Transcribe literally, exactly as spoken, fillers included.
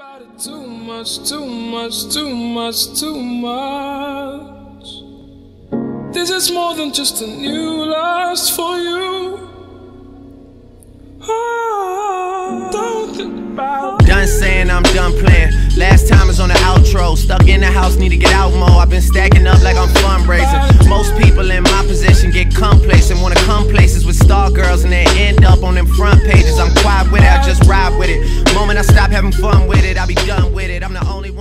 about it too much, too much, too much, too much. This is more than just a new lust for you. Oh, don't think about it. Done saying, I'm done playing. Last time is on the outro. Stuck in the house, need to get out more. I've been stacking up like I'm fundraising. Most people in my position get complacent, wanna come places with star girls and they end up on them front pages. I'm quiet with it, I just ride with it. Moment I stop having fun with it, I'll be done with it. I'm the only one.